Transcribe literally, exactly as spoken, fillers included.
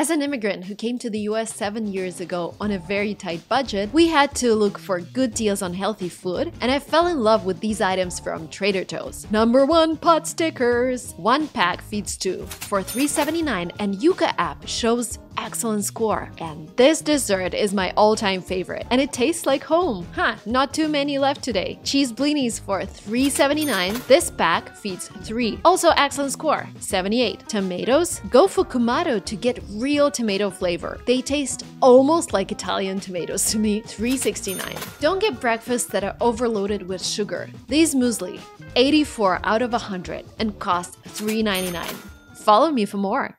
As an immigrant who came to the U S seven years ago on a very tight budget, we had to look for good deals on healthy food, and I fell in love with these items from Trader Joe's. Number one, pot stickers! One pack feeds two for three seventy-nine, and Yuka app shows excellent score. And this dessert is my all-time favorite, and it tastes like home. Huh, not too many left today. Cheese blinis for three seventy-nine. This pack feeds three. Also excellent score, seventy-eight. Tomatoes? Go for Kumato to get real tomato flavor. They taste almost like Italian tomatoes to me, three sixty-nine. Don't get breakfasts that are overloaded with sugar. These muesli, eighty-four out of one hundred, and cost three ninety-nine. Follow me for more.